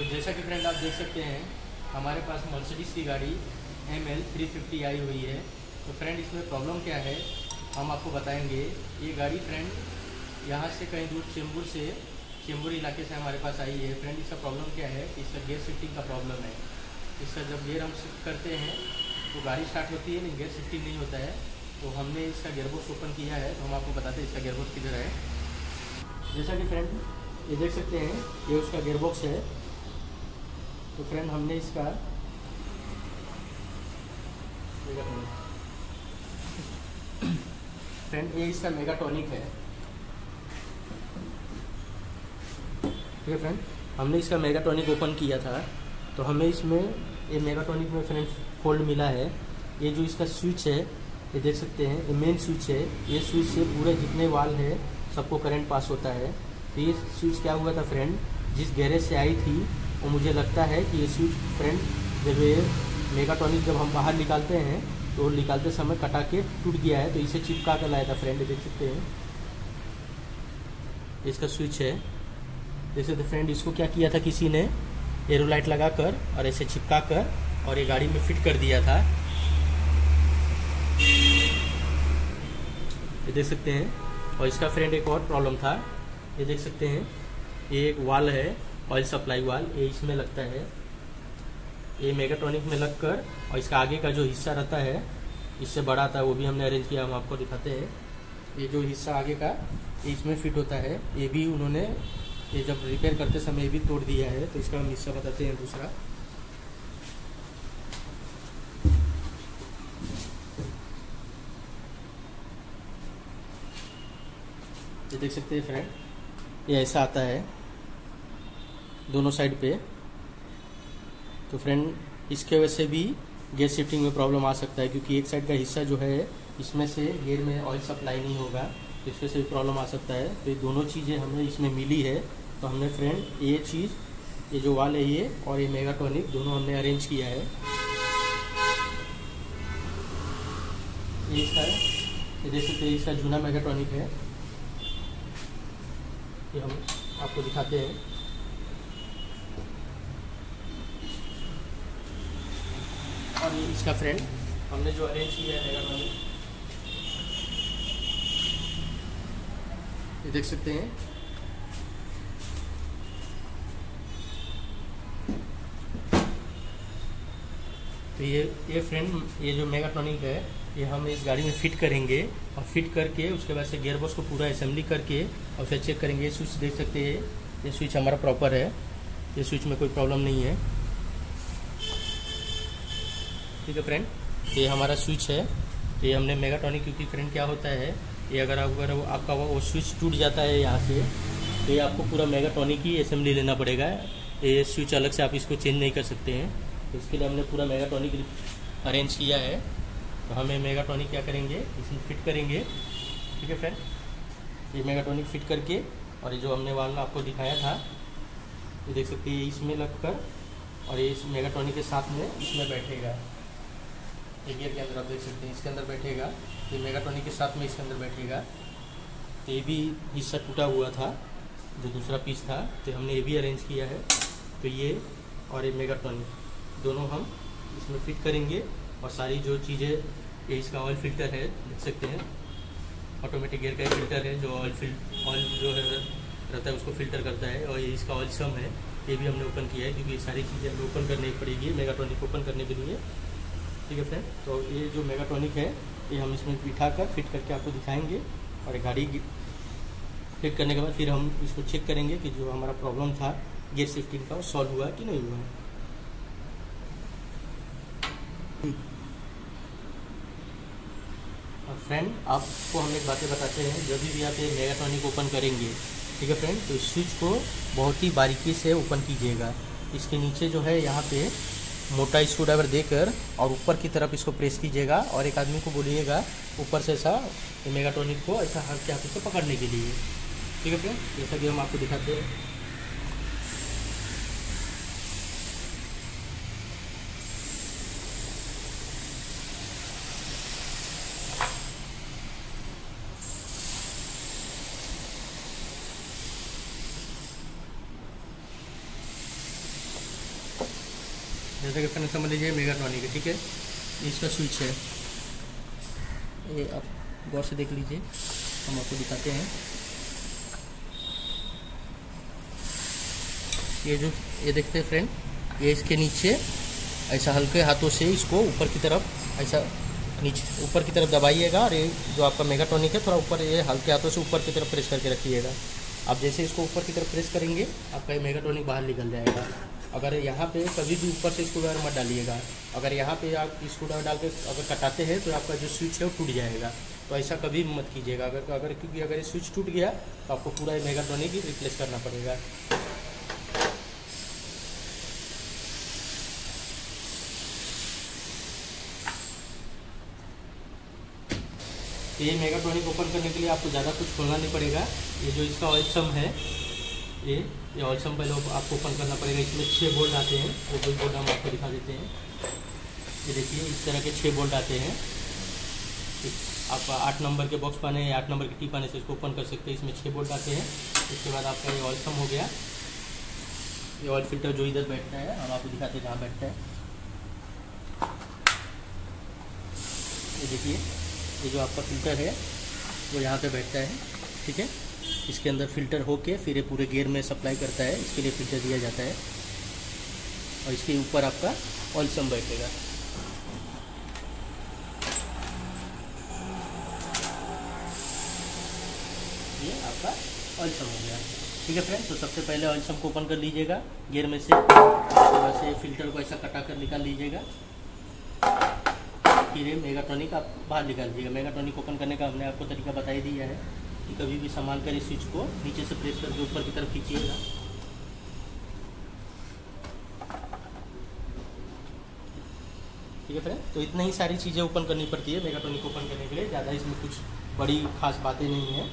तो जैसा कि फ्रेंड आप देख सकते हैं हमारे पास मर्सिडीज़ की गाड़ी ML 350 आई हुई है। तो फ्रेंड इसमें प्रॉब्लम क्या है हम आपको बताएंगे। ये गाड़ी फ्रेंड यहाँ से कहीं दूर चेंबूर इलाके से हमारे पास आई है। फ्रेंड इसका प्रॉब्लम क्या है, इसका गियर शिफ्टिंग का प्रॉब्लम है। इसका जब गियर हम शिफ्ट करते हैं तो गाड़ी स्टार्ट होती है, नहीं गियर शिफ्टिंग नहीं होता है। तो हमने इसका गियरबॉक्स ओपन किया है, तो हम आपको बताते हैं इसका गियरबॉक्स किधर है। जैसा कि फ्रेंड ये देख सकते हैं ये उसका गियरबॉक्स है। तो फ्रेंड हमने इसका फ्रेंड ये इसका मेगाट्रॉनिक है, ठीक है फ्रेंड। हमने इसका मेगाट्रॉनिक ओपन किया था तो हमें इसमें ये मेगाट्रॉनिक में फ्रेंड फोल्ड मिला है। ये जो इसका स्विच है ये देख सकते हैं, ये मेन स्विच है। ये स्विच से पूरे जितने वाल है सबको करंट पास होता है। तो ये स्विच क्या हुआ था फ्रेंड, जिस गैरेज से आई थी वो मुझे लगता है कि ये स्विच फ्रेंड जब ये मेगाट्रॉनिक जब हम बाहर निकालते हैं तो निकालते समय कटा के टूट गया है। तो इसे चिपका कर लाया था फ्रेंड, देख सकते हैं इसका स्विच है। जैसे तो फ्रेंड इसको क्या किया था किसी ने एरोलाइट लगा कर और ऐसे चिपका कर और ये गाड़ी में फिट कर दिया था। ये देख सकते हैं। और इसका फ्रेंड एक और प्रॉब्लम था, ये देख सकते हैं ये एक वाल है ऑयल सप्लाई वाल, ये इसमें लगता है। ये मेगाट्रॉनिक में लगकर और इसका आगे का जो हिस्सा रहता है इससे बड़ा था, वो भी हमने अरेंज किया, हम आपको दिखाते हैं। ये जो हिस्सा आगे का इसमें फिट होता है, ये भी उन्होंने ये जब रिपेयर करते समय ये भी तोड़ दिया है। तो इसका हम हिस्सा बताते हैं दूसरा। ये देख सकते हैं फ्रेंड ये ऐसा आता है दोनों साइड पे। तो फ्रेंड इसके वजह से भी गियर शिफ्टिंग में प्रॉब्लम आ सकता है, क्योंकि एक साइड का हिस्सा जो है इसमें से गियर में ऑयल सप्लाई नहीं होगा, तो इसके से भी प्रॉब्लम आ सकता है। तो ये दोनों चीज़ें हमें इसमें मिली है। तो हमने फ्रेंड ये चीज़ ये जो वाल है ये और ये मेगाट्रॉनिक दोनों हमने अरेंज किया है। ये देख सकते हैं इसका जूना मेगाट्रॉनिक है, ये हम आपको दिखाते हैं। और ये इसका फ्रेंड हमने जो अरेंज किया है ये देख सकते हैं। तो ये फ्रेंड ये जो मेगाट्रॉनिक है ये हम इस गाड़ी में फिट करेंगे और फिट करके उसके बाद से गियरबॉक्स को पूरा असेंबली करके और फिर चेक करेंगे। ये स्विच देख सकते हैं, ये स्विच हमारा प्रॉपर है, ये स्विच में कोई प्रॉब्लम नहीं है, ठीक है फ्रेंड। ये हमारा स्विच है, ये हमने मेगाट्रॉनिक, क्योंकि फ्रेंड क्या होता है ये अगर आपका वो स्विच टूट जाता है यहाँ से तो ये आपको पूरा मेगाट्रॉनिक की असेंबली लेना पड़ेगा। ये स्विच अलग से आप इसको चेंज नहीं कर सकते हैं, तो इसके लिए हमने पूरा मेगाट्रॉनिक अरेंज किया है। तो हमें मेगाट्रॉनिक क्या करेंगे इसमें फिट करेंगे, ठीक है फ्रेंड। ये मेगाट्रॉनिक फिट करके और ये जो हमने वाला आपको दिखाया था ये देख सकते हैं इसमें लग कर और ये इस मेगाट्रॉनिक के साथ में इसमें बैठेगा। ये गियर के अंदर आप देख सकते हैं इसके अंदर बैठेगा, ये मेगाट्रॉनिक के साथ में इसके अंदर बैठेगा। तो ये भी हिस्सा टूटा हुआ था जो दूसरा पीस था, तो हमने ये भी अरेंज किया है। तो ये और ये मेगाट्रॉनिक दोनों हम इसमें फिट करेंगे और सारी जो चीज़ें, ये इसका ऑयल फिल्टर है देख सकते हैं, ऑटोमेटिक गियर का एक फिल्टर है जो ऑयल जो है रहता है उसको फिल्टर करता है। और ये इसका ऑयल सम है, ये भी हमने ओपन किया है, क्योंकि सारी चीज़ें हमें ओपन करनी पड़ेगी मेगाट्रॉनिक ओपन करने के लिए, ठीक है फ्रेंड। तो ये जो मेगाट्रॉनिक है ये हम इसमें बिठा कर फिट करके आपको दिखाएंगे और गाड़ी फिट करने के बाद फिर हम इसको चेक करेंगे कि जो हमारा प्रॉब्लम था गियर शिफ्टिंग का वो सॉल्व हुआ कि नहीं हुआ। और फ्रेंड आपको हम एक बातें बताते हैं, जब भी आप ये मेगाट्रॉनिक ओपन करेंगे, ठीक है फ्रेंड, तो स्विच को बहुत ही बारीकी से ओपन कीजिएगा। इसके नीचे जो है यहाँ पे मोटा स्क्रू ड्राइवर देकर और ऊपर की तरफ इसको प्रेस कीजिएगा और एक आदमी को बोलिएगा ऊपर से ऐसा मेगाट्रॉनिक को ऐसा हल्के हाथों से पकड़ने के लिए, ठीक है फ्रेंड। जैसा कि हम आपको दिखाते हैं जैसे कि फ्रेंड समझ लीजिए मेगाट्रॉनिक है, ठीक है। इसका स्विच है, ये आप गौर से देख लीजिए, हम आपको दिखाते हैं। ये जो ये देखते हैं फ्रेंड, ये इसके नीचे ऐसा हल्के हाथों से इसको ऊपर की तरफ ऐसा नीचे ऊपर की तरफ दबाइएगा, और ये जो आपका मेगाट्रॉनिक है थोड़ा ऊपर, ये हल्के हाथों से ऊपर की तरफ प्रेस करके रखिएगा। आप जैसे इसको ऊपर की तरफ प्रेस करेंगे आपका ये मेगाट्रॉनिक बाहर निकल जाएगा। अगर यहाँ पे कभी भी ऊपर से स्क्रू ड्राइवर मत डालिएगा, अगर यहाँ पे आप स्क्रू ड्राइवर डाल के अगर कटाते हैं तो आपका जो स्विच है वो टूट जाएगा, तो ऐसा कभी मत कीजिएगा। क्योंकि अगर ये स्विच टूट गया तो आपको पूरा ये मेगाट्रॉनिक ही रिप्लेस करना पड़ेगा। ये मेगाट्रॉनिक ओपन करने के लिए आपको ज़्यादा कुछ खोलना नहीं पड़ेगा। ये जो इसका ऑयल सम है, ये ऑयल सम पहले आपको ओपन करना पड़ेगा। इसमें 6 बोल्ट आते हैं, वो बोल्ट हम आपको दिखा देते हैं। ये देखिए इस तरह के 6 बोल्ट आते हैं। आप 8 नंबर के बॉक्स पाने या 8 नंबर के टीप आने से इसको ओपन कर सकते हैं। इसमें 6 बोल्ट आते हैं। इसके बाद आपका ये ऑयल सम हो गया। ये ऑयल फिल्टर जो इधर बैठता है, हम आपको दिखाते हैं कहाँ बैठता है। ये देखिए ये जो आपका फिल्टर है वो यहाँ पे बैठता है, ठीक है। इसके अंदर फ़िल्टर होके फिर ये पूरे गियर में सप्लाई करता है, इसके लिए फ़िल्टर दिया जाता है। और इसके ऊपर आपका ऑयल सम बैठेगा। ये आपका ऑयल सम हो गया, ठीक है फ्रेंड। तो सबसे पहले ऑयल सम को ओपन कर लीजिएगा गियर में से, वैसे फ़िल्टर को ऐसा कटा कर निकाल लीजिएगा। फिर ये मेगाट्रॉनिक आप बाहर निकाल लीजिएगा। मेगाट्रॉनिक ओपन करने का हमने आपको तरीका बता ही दिया है कि कभी भी संभाल कर इस स्विच को नीचे से प्रेस करके ऊपर की तरफ खींचिएगा। ठीक है फ्रेंड, तो इतनी ही सारी चीज़ें ओपन करनी पड़ती है मेगाट्रॉनिक ओपन करने के लिए। ज़्यादा इसमें कुछ बड़ी खास बातें नहीं है।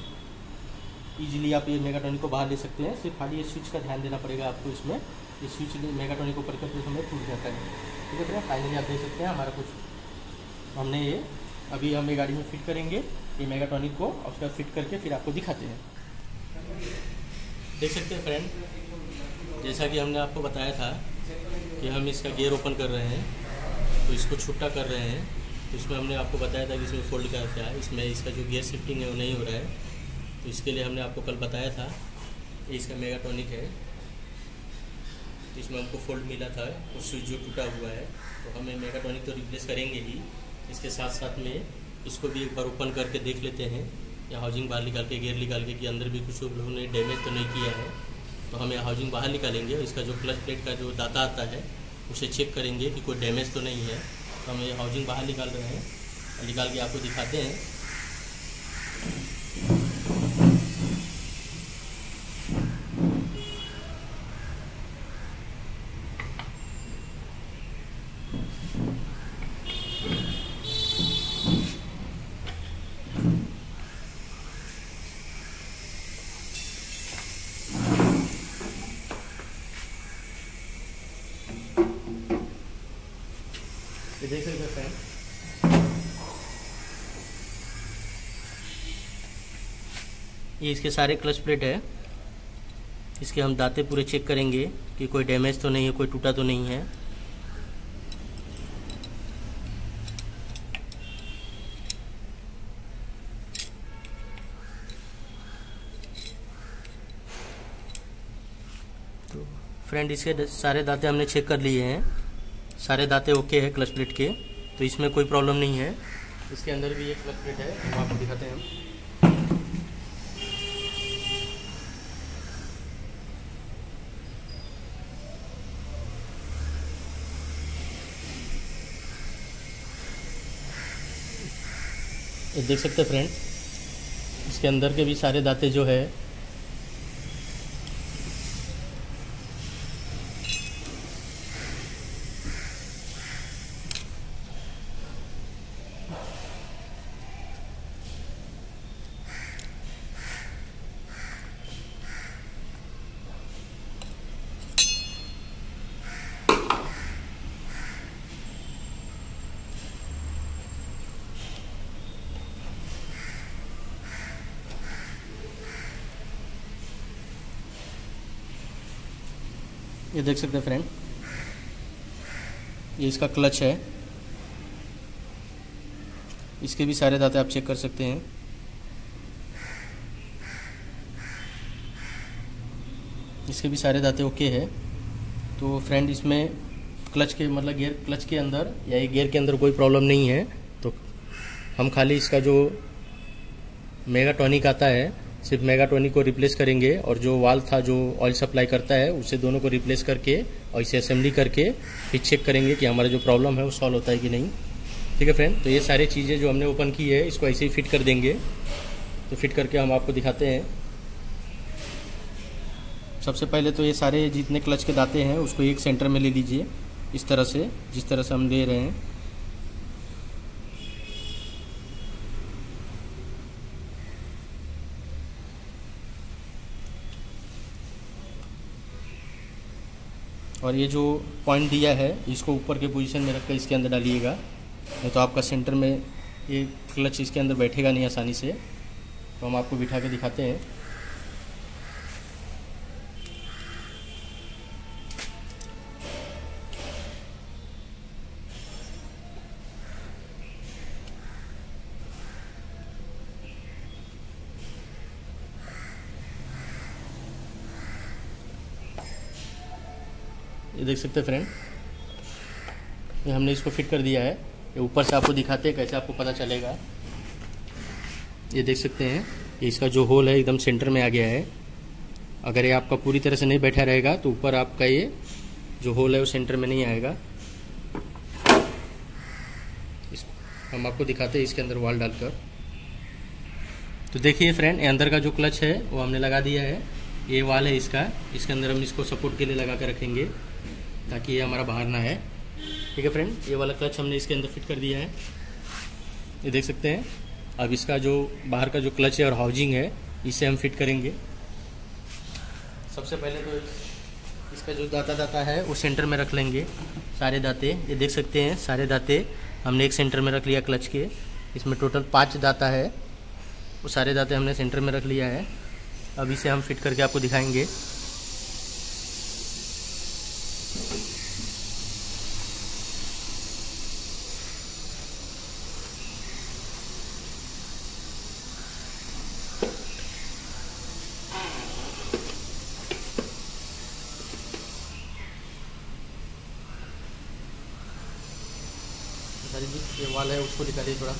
ईजिली आप ये मेगाट्रॉनिक को बाहर ले सकते हैं, सिर्फ खाली ये स्विच का ध्यान देना पड़ेगा आपको। इसमें ये स्विच मेगाट्रॉनिक को ऊपर करते समय टूट जाता है, ठीक है फ्रेंड। फाइनली आप देख सकते हैं हमारा कुछ हमने ये अभी हम ये गाड़ी में फिट करेंगे ये मेगाट्रॉनिक को, और उसका फिट करके फिर आपको दिखाते हैं। देख सकते हैं फ्रेंड, जैसा कि हमने आपको बताया था कि हम इसका गियर ओपन कर रहे हैं, तो इसको छुट्टा कर रहे हैं। तो इसमें हमने आपको बताया था कि इसमें फोल्ड क्या होता है, इसमें इसका जो गियर शिफ्टिंग है वो नहीं हो रहा है। तो इसके लिए हमने आपको कल बताया था, ये इसका मेगाट्रॉनिक है, इसमें हमको फोल्ड मिला था, वो स्विच जो टूटा हुआ है। तो हमें मेगाट्रॉनिक तो रिप्लेस करेंगे ही, इसके साथ साथ में इसको भी एक बार ओपन करके देख लेते हैं, या हाउसिंग बाहर निकाल के गियर निकाल के कि अंदर भी कुछ लोगों ने डैमेज तो नहीं किया है। तो हम ये हाउसिंग बाहर निकालेंगे, इसका जो क्लच प्लेट का जो दाता आता है उसे चेक करेंगे कि कोई डैमेज तो नहीं है। तो हम ये हाउसिंग बाहर निकाल रहे हैं, निकाल के आपको दिखाते हैं। देख सकते हैं फ्रेंड, ये इसके सारे क्लच प्लेट है, इसके हम दांते पूरे चेक करेंगे कि कोई डैमेज तो नहीं है, कोई टूटा तो नहीं है। तो फ्रेंड इसके सारे दांते हमने चेक कर लिए हैं, सारे दांते ओके है क्लच प्लेट के, तो इसमें कोई प्रॉब्लम नहीं है। इसके अंदर भी एक क्लच प्लेट है, हम तो आपको दिखाते हैं। ये देख सकते हैं फ्रेंड, इसके अंदर के भी सारे दांते जो है ये देख सकते हैं फ्रेंड, ये इसका क्लच है, इसके भी सारे दांते आप चेक कर सकते हैं। इसके भी सारे दांते ओके है। तो फ्रेंड इसमें क्लच के मतलब गियर क्लच के अंदर या गियर के अंदर कोई प्रॉब्लम नहीं है। तो हम खाली इसका जो मेगाट्रॉनिक आता है सिर्फ मेगाट्रॉनिक को रिप्लेस करेंगे और जो वाल्व था जो ऑयल सप्लाई करता है उसे दोनों को रिप्लेस करके और इसे असेंबली करके फिर चेक करेंगे कि हमारा जो प्रॉब्लम है वो सॉल्व होता है कि नहीं। ठीक है फ्रेंड, तो ये सारी चीज़ें जो हमने ओपन की है इसको ऐसे ही फिट कर देंगे। तो फिट करके हम आपको दिखाते हैं। सबसे पहले तो ये सारे जितने क्लच के दाते हैं उसको एक सेंटर में ले लीजिए, इस तरह से जिस तरह से हम ले रहे हैं। और ये जो पॉइंट दिया है इसको ऊपर के पोजीशन में रखकर इसके अंदर डालिएगा, नहीं तो आपका सेंटर में ये क्लच इसके अंदर बैठेगा नहीं आसानी से। तो हम आपको बिठा के दिखाते हैं। ये देख सकते हैं फ्रेंड, ये हमने इसको फिट कर दिया है। ये ऊपर से आपको दिखाते हैं कैसे आपको पता चलेगा। ये देख सकते हैं ये इसका जो होल है एकदम सेंटर में आ गया है। अगर ये आपका पूरी तरह से नहीं बैठा रहेगा तो ऊपर आपका ये जो होल है वो सेंटर में नहीं आएगा। हम आपको दिखाते हैं इसके अंदर वाल डालकर। तो देखिए फ्रेंड, ये अंदर का जो क्लच है वो हमने लगा दिया है। ये वाल है इसका, इसके अंदर हम इसको सपोर्ट के लिए लगा कर रखेंगे ताकि ये हमारा बाहर ना है। ठीक है फ्रेंड, ये वाला क्लच हमने इसके अंदर फिट कर दिया है, ये देख सकते हैं। अब इसका जो बाहर का जो क्लच है और हाउजिंग है इसे हम फिट करेंगे। सबसे पहले तो इसका जो दाता है वो सेंटर में रख लेंगे सारे दाते। ये देख सकते हैं सारे दाते हमने एक सेंटर में रख लिया क्लच के। इसमें टोटल 5 दाता है, वो सारे दाते हमने सेंटर में रख लिया है। अब इसे हम फिट करके आपको दिखाएंगे। ये वाला है उसको निकालिए थोड़ा।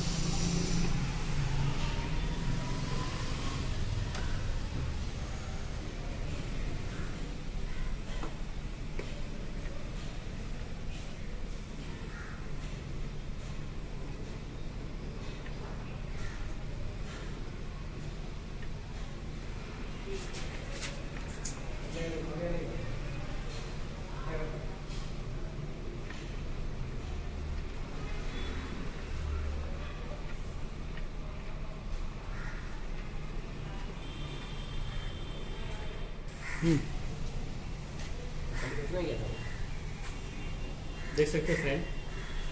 देख सकते हैं फ्रेंड,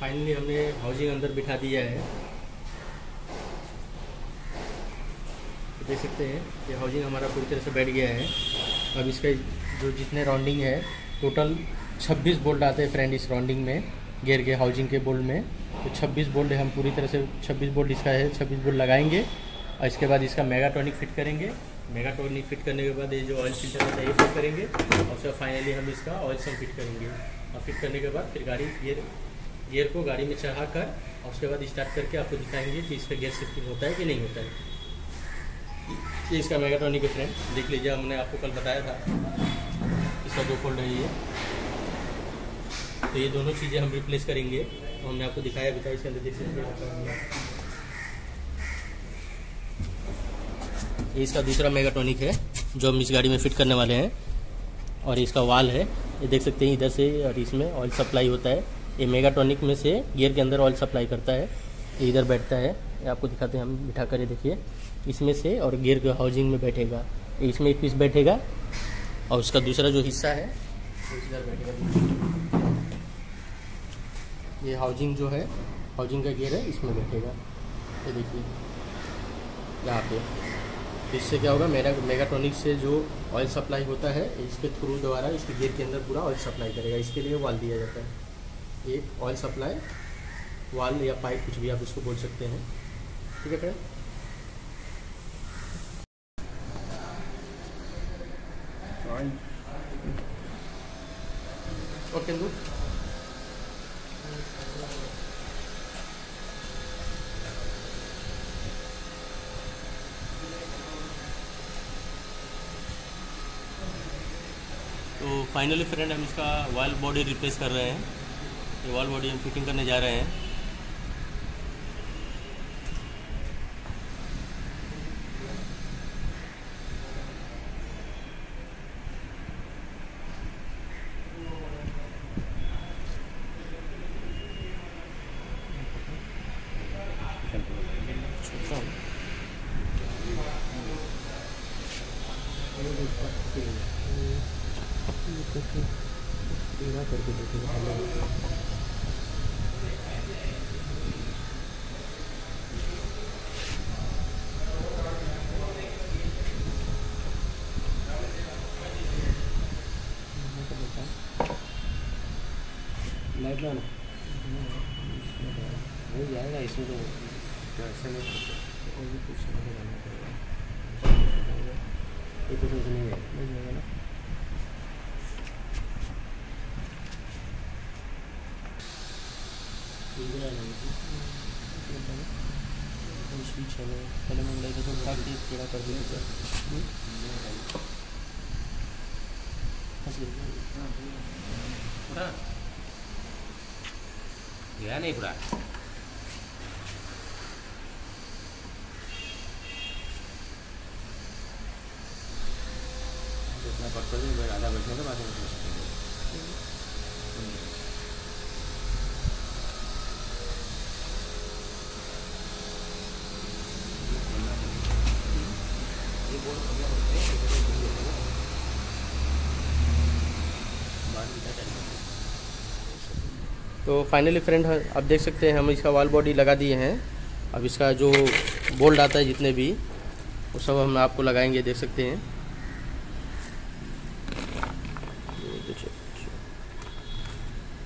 फाइनली हमने हाउसिंग अंदर बिठा दिया है। देख सकते हैं ये हाउसिंग हमारा पूरी तरह से बैठ गया है। अब इसका जो जितने राउंडिंग है टोटल 26 बोल्ट आते हैं फ्रेंड इस राउंडिंग में, गियर के हाउसिंग के बोल्ट में। तो 26 बोल्ट हम पूरी तरह से 26 बोल्ट इसका है, 26 बोल्ट लगाएंगे और इसके बाद इसका मेगाट्रॉनिक फिट करेंगे। मेगाट्रॉनिक फिट करने के बाद ये जो ऑयल फिल्टर होता है ये फिट करेंगे और फिर फाइनली हम इसका ऑयल सब फिट करेंगे। और फिट करने के बाद फिर गियर को गाड़ी में चढ़ा कर और उसके बाद स्टार्ट करके आपको दिखाएंगे कि इसका गियर शिफ्टिंग होता है कि नहीं होता है। ये इसका मेगाट्रॉनिक है फ्रेंड, देख लीजिए। हमने आपको कल बताया था इसका जो फोल्ड है ये, तो ये दोनों चीज़ें हम रिप्लेस करेंगे। तो हमने आपको दिखाया भी था इसके अंदर, देख सकते। ये इसका दूसरा मेगाट्रॉनिक है जो हम इस गाड़ी में फिट करने वाले हैं। और इसका वाल है ये देख सकते हैं, इधर से और इसमें ऑयल सप्लाई होता है। ये मेगाट्रॉनिक में से गियर के अंदर ऑयल सप्लाई करता है, ये इधर बैठता है। ये आपको दिखाते हैं हम बिठा कर, ये देखिए इसमें से और गियर के हाउसिंग में बैठेगा। इसमें एक पीस बैठेगा और उसका दूसरा जो हिस्सा है इधर बैठेगा। ये हाउसिंग जो है, हाउसिंग का गियर है, इसमें बैठेगा। ये देखिए यहाँ पे, इससे क्या होगा, मेरा मेगाट्रॉनिक से जो ऑयल सप्लाई होता है इसके थ्रू द्वारा इसके गियर के अंदर पूरा ऑयल सप्लाई करेगा। इसके लिए वाल दिया जाता है। एक ऑयल सप्लाई वाल्व या पाइप कुछ भी आप इसको बोल सकते हैं, ठीक है फ्रेंड। ओके लू तो फाइनली फ्रेंड हम इसका वाल्व बॉडी रिप्लेस कर रहे हैं, ये वाल्व बॉडी हम फिटिंग करने जा रहे हैं। लाइट लाना हो जाएगा इसमें, तो ऐसा नहीं और भी कुछ करना पड़ेगा, ये तो कुछ नहीं है, मिल जाएगा ना। स्विच है पहले मैं लाइट को उठा के थोड़ा कर देंगे सर, हाँ गया नहीं पूरा। जितना पड़ पड़े मैं आधा बैठने के बाद में पूछ सकते। तो फाइनली फ्रेंड आप देख सकते हैं हम इसका वाल बॉडी लगा दिए हैं। अब इसका जो बोल्ट आता है जितने भी वो सब हम आपको लगाएंगे, देख सकते हैं।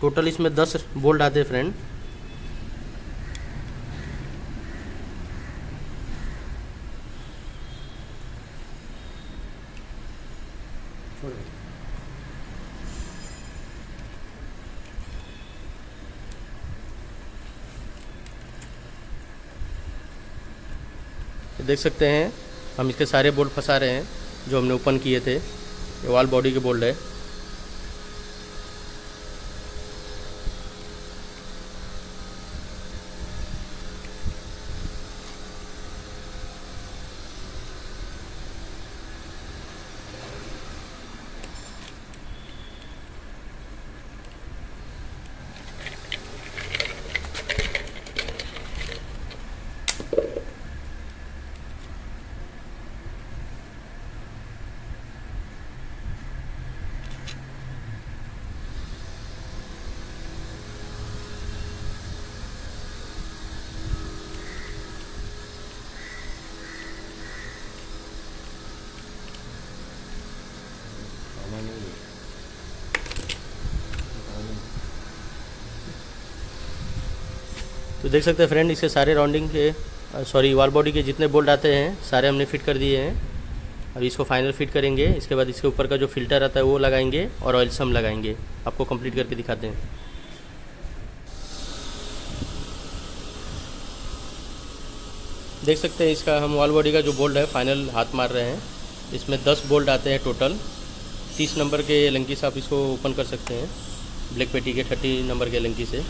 टोटल इसमें 10 बोल्ट आते हैं फ्रेंड। देख सकते हैं हम इसके सारे बोल्ट फंसा रहे हैं जो हमने ओपन किए थे। ये वाल बॉडी के बोल्ट है। तो देख सकते हैं फ्रेंड इसके सारे राउंडिंग के वाल बॉडी के जितने बोल्ट आते हैं सारे हमने फिट कर दिए हैं। अब इसको फाइनल फिट करेंगे, इसके बाद इसके ऊपर का जो फिल्टर आता है वो लगाएंगे और ऑयल सम लगाएंगे। आपको कंप्लीट करके दिखाते हैं। देख सकते हैं इसका हम वाल बॉडी का जो बोल्ट है फाइनल हाथ मार रहे हैं। इसमें 10 बोल्ट आते हैं टोटल। 30 नंबर के लंकी से आप इसको ओपन कर सकते हैं, ब्लैक पेटी के 30 नंबर के लंकी से।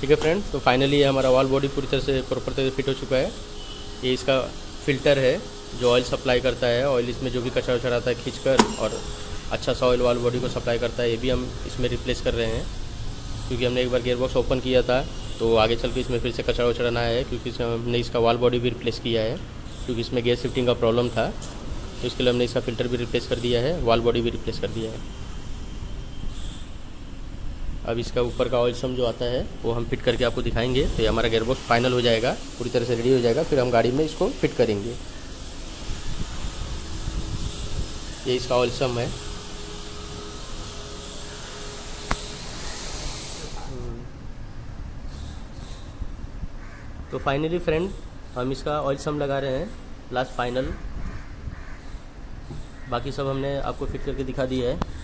ठीक है फ्रेंड, तो फाइनली हमारा वाल बॉडी पूरी तरह से प्रॉपर तरह से फिट हो चुका है। ये इसका फिल्टर है। जो ऑयल सप्लाई करता है, ऑयल इसमें जो भी कचरा उचरा आता है खींच कर और अच्छा सा ऑयल वाली बॉडी को सप्लाई करता है, ये भी हम इसमें रिप्लेस कर रहे हैं। क्योंकि हमने एक बार गेयरबॉक्स ओपन किया था तो आगे चल के इसमें फिर से कचरा उचरा ना आए, क्योंकि हमने इसका वाल बॉडी भी रिप्लेस किया है, क्योंकि इसमें गेयर शिफ्टिंग का प्रॉब्लम था, तो इसके लिए हमने इसका फ़िल्टर भी रिप्लेस कर दिया है, वाल बॉडी भी रिप्लेस कर दिया है। अब इसका ऊपर का ऑयल सम जो आता है वो हम फिट करके आपको दिखाएंगे। तो ये हमारा गेयरबॉक्स फाइनल हो जाएगा, पूरी तरह से रेडी हो जाएगा, फिर हम गाड़ी में इसको फिट करेंगे। ये इसका ऑयल सम है। तो फाइनली फ्रेंड, हम इसका ऑयल सम लगा रहे हैं लास्ट फाइनल। बाकी सब हमने आपको फिट करके दिखा दिया है।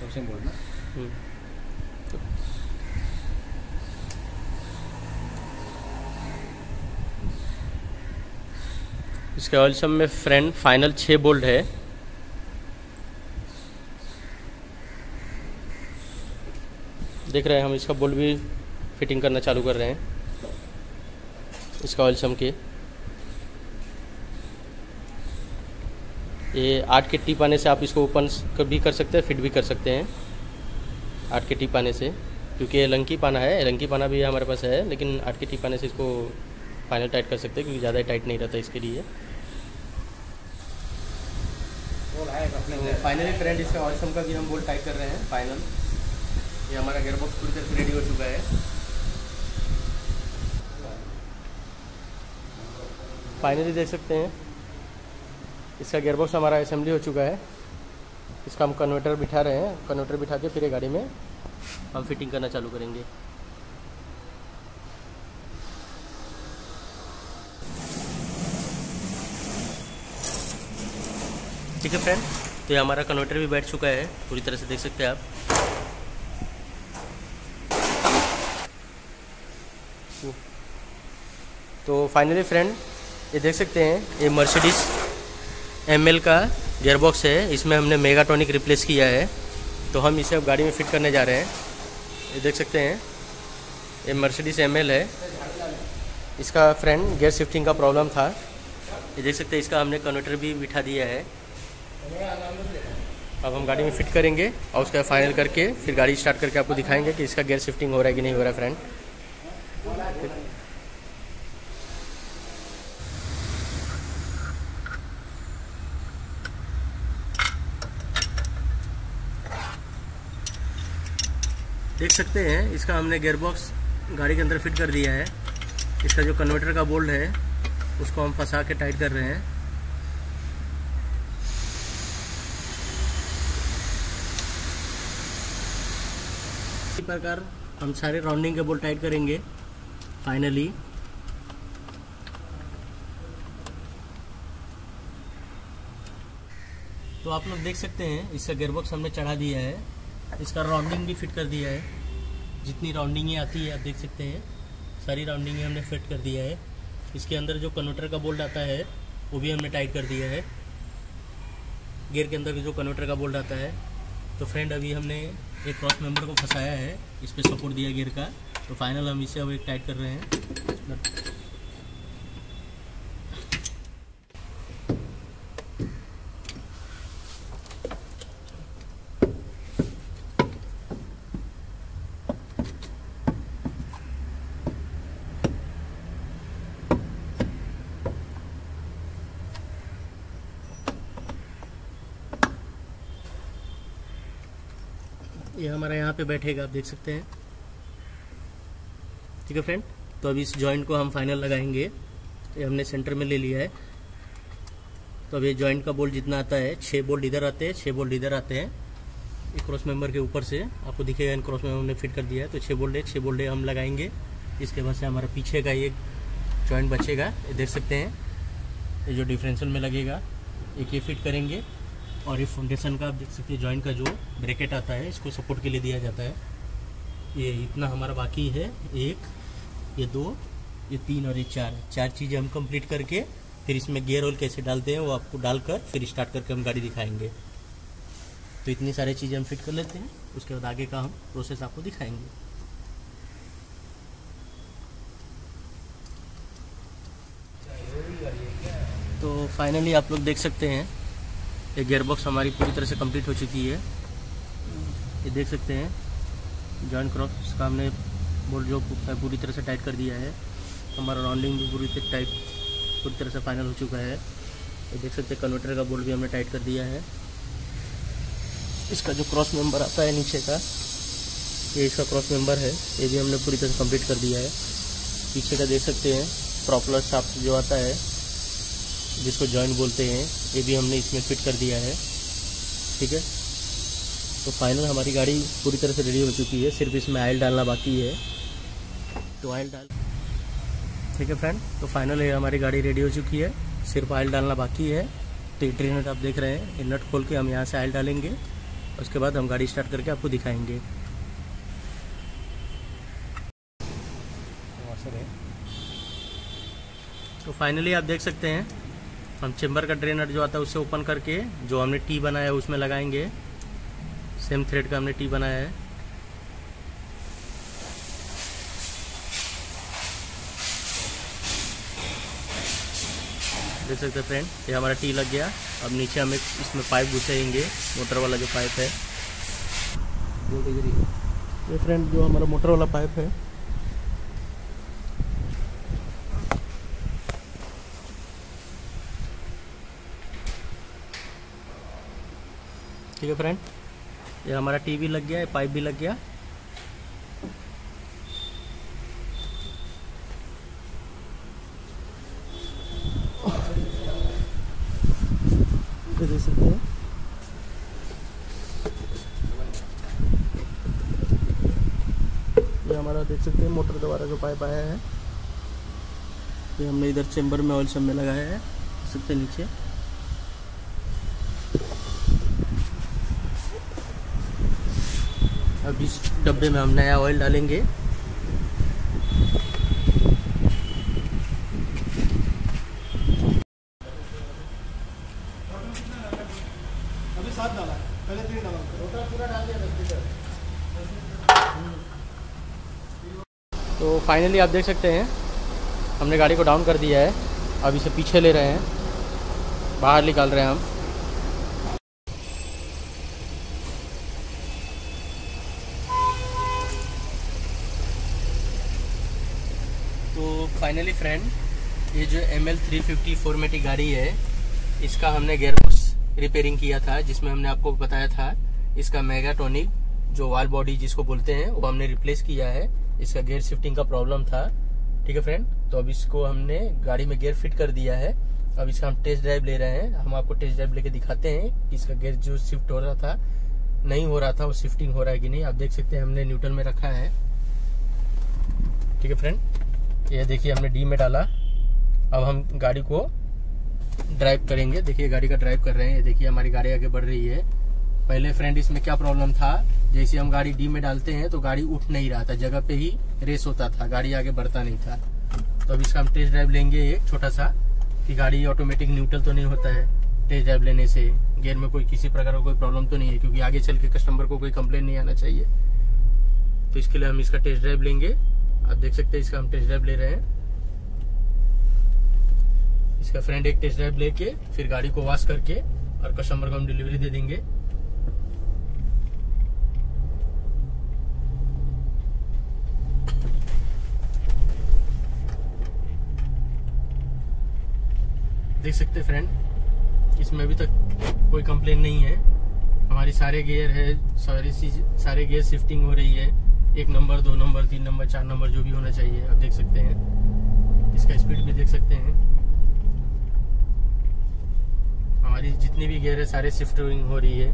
सबसे बोलना इसके ऑयल सम में फ्रेंड फाइनल 6 बोल्ट है। देख रहे हैं हम इसका बोल्ट भी फिटिंग करना चालू कर रहे हैं इसका ऑयल सम के। ये 8 के टिप आने से आप इसको ओपन भी कर सकते हैं, फिट भी कर सकते हैं 8 के टिप आने से, क्योंकि ये लंकी पाना है। लंकी पाना भी हमारे पास है, लेकिन 8 के टिप आने से इसको फाइनल टाइट कर सकते हैं, क्योंकि ज़्यादा टाइट नहीं रहता इसके लिए। फाइनली फ्रेंड, इसका ऑयल सम का भी हम बोल्ट टाइट कर रहे हैं फाइनल। ये हमारा गेयरबॉक्स पूरी तरह से रेडी हो चुका है। फाइनली देख सकते हैं इसका गेयरबॉक्स हमारा असेंबली हो चुका है। इसका हम कन्वर्टर बिठा रहे हैं, कन्वर्टर बिठा के फिर ये गाड़ी में हम फिटिंग करना चालू करेंगे। ठीक है फ्रेंड, तो ये हमारा कन्वर्टर भी बैठ चुका है पूरी तरह से, देख सकते हैं आप। तो फाइनली फ्रेंड, ये देख सकते हैं ये मर्सिडीज एमएल का गियरबॉक्स है। इसमें हमने मेगाट्रॉनिक रिप्लेस किया है, तो हम इसे अब गाड़ी में फिट करने जा रहे हैं। ये देख सकते हैं ये मर्सिडीज एमएल है। इसका फ्रेंड गियर शिफ्टिंग का प्रॉब्लम था। ये देख सकते हैं इसका हमने कन्वर्टर भी बिठा दिया है। अब हम गाड़ी में फिट करेंगे और उसका फाइनल करके फिर गाड़ी स्टार्ट करके आपको दिखाएंगे कि इसका गियर शिफ्टिंग हो रहा है कि नहीं हो रहा है फ्रेंड। देख सकते हैं इसका हमने गेयरबॉक्स गाड़ी के अंदर फिट कर दिया है। इसका जो कन्वर्टर का बोल्ट है उसको हम फंसा के टाइट कर रहे हैं। इसी प्रकार हम सारे राउंडिंग के बोल्ट टाइट करेंगे फाइनली। तो आप लोग देख सकते हैं इसका गेयरबॉक्स हमने चढ़ा दिया है, इसका राउंडिंग भी फिट कर दिया है। जितनी राउंडिंगें आती है आप देख सकते हैं, सारी राउंडिंगें हमने फिट कर दिया है। इसके अंदर जो कन्वर्टर का बोल्ट आता है वो भी हमने टाइट कर दिया है, गियर के अंदर जो कन्वर्टर का बोल्ट आता है। तो फ्रेंड, अभी हमने एक क्रॉस मेंबर को फंसाया है, इस पर सपोर्ट दिया गियर का, तो फाइनल हम इसे अब एक टाइट कर रहे हैं। ये हमारा यहाँ पे बैठेगा, आप देख सकते हैं। ठीक है फ्रेंड, तो अब इस जॉइंट को हम फाइनल लगाएंगे। तो ये हमने सेंटर में ले लिया है। तो अब ये जॉइंट का बोल्ट जितना आता है, 6 बोल्ट इधर आते हैं, 6 बोल्ट इधर आते हैं। एक क्रॉस मेंबर के ऊपर से आपको दिखेगा, इन क्रॉस मेंबर हमने फिट कर दिया है। तो 6 बोल्ट हम लगाएंगे। इसके बाद से हमारा पीछे का एक जॉइंट बचेगा, ये देख सकते हैं, ये जो डिफरेंशियल में लगेगा एक ये फिट करेंगे। और ये फाउंडेशन का आप देख सकते हैं, जॉइंट का जो ब्रैकेट आता है इसको सपोर्ट के लिए दिया जाता है। ये इतना हमारा बाकी है, 1, ये 2, ये 3 और ये 4 चीज़ें हम कंप्लीट करके फिर इसमें गियर ऑयल कैसे डालते हैं वो आपको डालकर फिर स्टार्ट करके हम गाड़ी दिखाएंगे। तो इतनी सारी चीज़ें हम फिट कर लेते हैं, उसके बाद आगे का हम प्रोसेस आपको दिखाएंगे। तो फाइनली आप लोग देख सकते हैं ये गियरबॉक्स हमारी पूरी तरह से कंप्लीट हो चुकी है। ये देख सकते हैं जॉइंट क्रॉस इसका हमने बोल्ट जो पूरी तरह से टाइट कर दिया है। हमारा राउंडिंग भी पूरी तरह से फाइनल हो चुका है। ये देख सकते हैं कन्वर्टर का बोल्ट भी हमने टाइट कर दिया है। इसका जो क्रॉस मेंबर आता है नीचे का, ये इसका क्रॉस मेंबर है, ये भी हमने पूरी तरह से कम्प्लीट कर दिया है। पीछे का देख सकते हैं प्रॉपर शाफ्ट जो आता है जिसको जॉइंट बोलते हैं, ये भी हमने इसमें फिट कर दिया है। ठीक है, तो फाइनल हमारी गाड़ी पूरी तरह से रेडी हो चुकी है, सिर्फ इसमें ऑयल डालना बाकी है। तो ऑयल डाल, ठीक है फ्रेंड, तो फाइनल ये हमारी गाड़ी रेडी हो चुकी है, सिर्फ ऑयल डालना बाकी है। तो ये ट्रेनट आप देख रहे हैं, ये नट खोल के हम यहाँ से ऑयल डालेंगे, उसके बाद हम गाड़ी स्टार्ट करके आपको दिखाएँगे। तो फाइनली आप देख सकते हैं हम चेंबर का ड्रेनर जो आता है उसे ओपन करके जो हमने टी बनाया है उसमें लगाएंगे। सेम थ्रेड का हमने टी बनाया है। देख सकते हैं फ्रेंड, ये हमारा टी लग गया। अब नीचे हम इसमें पाइप घुसेंगे, मोटर वाला जो पाइप है। ये फ्रेंड जो हमारा मोटर वाला पाइप है, ठीक है फ्रेंड, ये हमारा टी भी लग गया है, पाइप भी लग गया। देख सकते हैं ये हमारा, देख सकते हैं मोटर द्वारा जो पाइप आया है ये हमने इधर चेंबर में ऑयल सब में लगाया है। देख सकते हैं नीचे अब इस डब्बे में हम नया ऑयल डालेंगे। अभी साथ डाला, पहले तीन डाला, मोटर पूरा डाल दिया। तो फाइनली आप देख सकते हैं हमने गाड़ी को डाउन कर दिया है। अब इसे पीछे ले रहे हैं, बाहर निकाल रहे हैं हम। तो फाइनली फ्रेंड ये जो ML 350 फॉर्मेटिक गाड़ी है, इसका हमने गियरबॉक्स रिपेयरिंग किया था, जिसमें हमने आपको बताया था इसका मेगाट्रॉनिक जो वाल बॉडी जिसको बोलते हैं वो हमने रिप्लेस किया है। इसका गियर शिफ्टिंग का प्रॉब्लम था। ठीक है फ्रेंड, तो अब इसको हमने गाड़ी में गियर फिट कर दिया है। अब इसका हम टेस्ट ड्राइव ले रहे हैं, हम आपको टेस्ट ड्राइव लेके दिखाते हैं। इसका गियर जो शिफ्ट हो रहा था, नहीं हो रहा था, वो शिफ्टिंग हो रहा है कि नहीं। आप देख सकते हैं हमने न्यूट्रल में रखा है। ठीक है फ्रेंड, ये देखिए हमने डी में डाला। अब हम गाड़ी को ड्राइव करेंगे। देखिए गाड़ी का ड्राइव कर रहे हैं, ये देखिए हमारी गाड़ी आगे बढ़ रही है। पहले फ्रेंड इसमें क्या प्रॉब्लम था, जैसे हम गाड़ी डी में डालते हैं तो गाड़ी उठ नहीं रहा था, जगह पे ही रेस होता था, गाड़ी आगे बढ़ता नहीं था। तो अब इसका हम टेस्ट ड्राइव लेंगे एक छोटा सा, कि गाड़ी ऑटोमेटिक न्यूट्रल तो नहीं होता है टेस्ट ड्राइव लेने से, गियर में कोई किसी प्रकार का कोई प्रॉब्लम तो नहीं है, क्योंकि आगे चल के कस्टमर को कोई कंप्लेन नहीं आना चाहिए। तो इसके लिए हम इसका टेस्ट ड्राइव लेंगे। आप देख सकते हैं इसका हम टेस्ट ड्राइव ले रहे हैं। इसका फ्रेंड एक टेस्ट ड्राइव लेके फिर गाड़ी को वॉश करके और कस्टमर को हम डिलीवरी दे देंगे। देख सकते हैं फ्रेंड, इसमें अभी तक कोई कंप्लेन नहीं है। हमारी सारे गियर है, सारे गियर शिफ्टिंग हो रही है, 1 नंबर, 2 नंबर, 3 नंबर, 4 नंबर जो भी होना चाहिए। आप देख सकते हैं इसका स्पीड भी देख सकते हैं। हमारी जितनी भी गियर है सारे शिफ्टिंग हो रही है।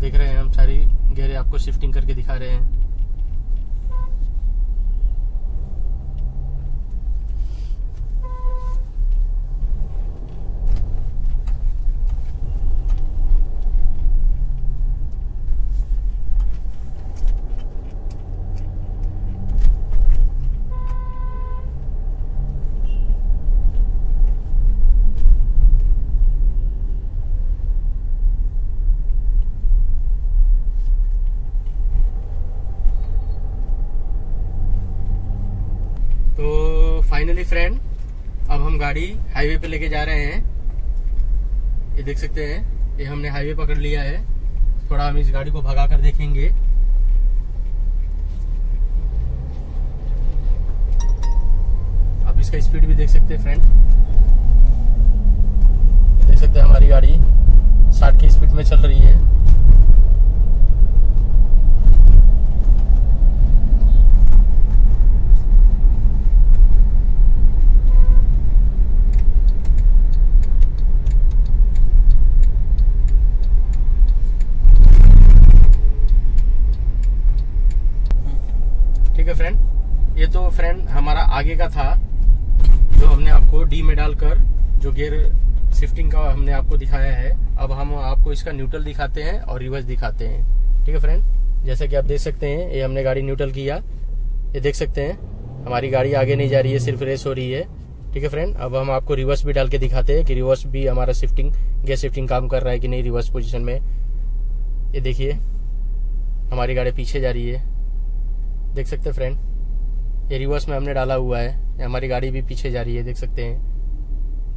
देख रहे हैं हम सारी गियर आपको शिफ्टिंग करके दिखा रहे हैं। फाइनली फ्रेंड अब हम गाड़ी हाईवे पे लेके जा रहे हैं। ये देख सकते हैं, ये हमने हाईवे पकड़ लिया है। थोड़ा हम इस गाड़ी को भगा कर देखेंगे। आप इसका स्पीड भी देख सकते हैं फ्रेंड। देख सकते हैं हमारी गाड़ी 60 की स्पीड में चल रही है। ठीक है फ्रेंड, ये तो फ्रेंड हमारा आगे का था जो हमने आपको डी में डालकर जो गियर शिफ्टिंग का हमने आपको दिखाया है। अब हम आपको इसका न्यूट्रल दिखाते हैं और रिवर्स दिखाते हैं। ठीक है फ्रेंड, जैसा कि आप देख सकते हैं ये हमने गाड़ी न्यूट्रल किया। ये देख सकते हैं हमारी गाड़ी आगे नहीं जा रही है, सिर्फ रेस हो रही है। ठीक है फ्रेंड, अब हम आपको रिवर्स भी डाल के दिखाते हैं कि रिवर्स भी हमारा शिफ्टिंग गियर शिफ्टिंग काम कर रहा है कि नहीं रिवर्स पोजिशन में। ये देखिए हमारी गाड़ी पीछे जा रही है, देख सकते हैं फ्रेंड। ये रिवर्स में हमने डाला हुआ है, हमारी गाड़ी भी पीछे जा रही है, देख सकते हैं।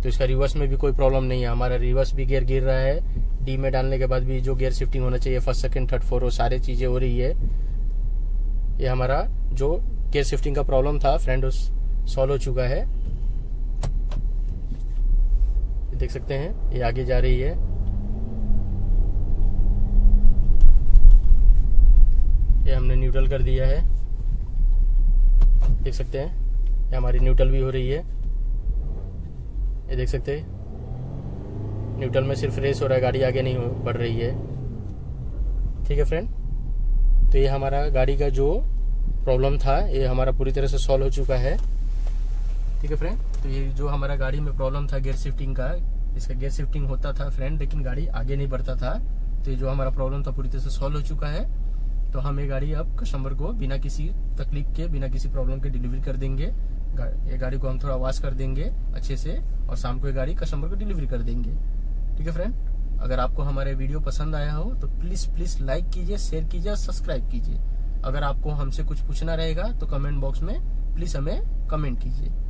तो इसका रिवर्स में भी कोई प्रॉब्लम नहीं है, हमारा रिवर्स भी गियर गिर रहा है। डी में डालने के बाद भी जो गियर शिफ्टिंग होना चाहिए, फर्स्ट सेकंड थर्ड फोर, वो सारी चीज़ें हो रही है। ये हमारा जो गियर शिफ्टिंग का प्रॉब्लम था फ्रेंड उस सॉल्व हो चुका है। देख सकते हैं ये आगे जा रही है। ये हमने न्यूट्रल कर दिया है, देख सकते हैं। ये हमारी न्यूट्रल भी हो रही है, ये देख सकते हैं। न्यूट्रल में सिर्फ रेस हो रहा है, गाड़ी आगे नहीं बढ़ रही है। ठीक है फ्रेंड, तो ये हमारा गाड़ी का जो प्रॉब्लम था ये हमारा पूरी तरह से सॉल्व हो चुका है। ठीक है फ्रेंड, तो ये जो हमारा गाड़ी में प्रॉब्लम था गियर शिफ्टिंग का, इसका गियर शिफ्टिंग होता था फ्रेंड लेकिन गाड़ी आगे नहीं बढ़ता था। तो ये जो हमारा प्रॉब्लम था पूरी तरह से सॉल्व हो चुका है। तो हम ये गाड़ी अब कस्टमर को बिना किसी तकलीफ के, बिना किसी प्रॉब्लम के डिलीवरी कर देंगे। ये गाड़ी को हम थोड़ा वॉश कर देंगे अच्छे से और शाम को ये गाड़ी कस्टमर को डिलीवरी कर देंगे। ठीक है फ्रेंड, अगर आपको हमारे वीडियो पसंद आया हो तो प्लीज लाइक कीजिए, शेयर कीजिए, सब्सक्राइब कीजिए। अगर आपको हमसे कुछ पूछना रहेगा तो कमेंट बॉक्स में प्लीज हमें कमेंट कीजिए।